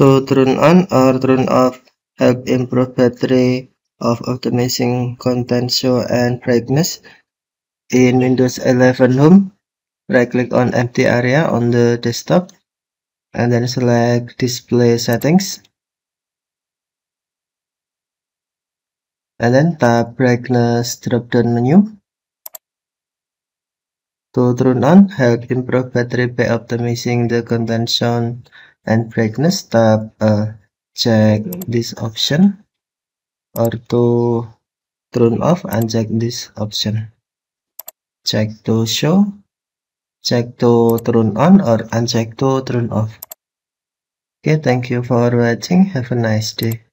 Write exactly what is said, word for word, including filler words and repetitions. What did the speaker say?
to turn on or turn off help improve battery of optimizing content show and brightness. In Windows eleven Home, right click on empty area on the desktop and then select display settings and then tap brightness drop down menu. To turn on help improve battery by optimizing the content shown and brightness, tap uh, check this option, or to turn off uncheck this option. Check to show, check to turn on, or uncheck to turn off. Okay, thank you for watching. Have a nice day.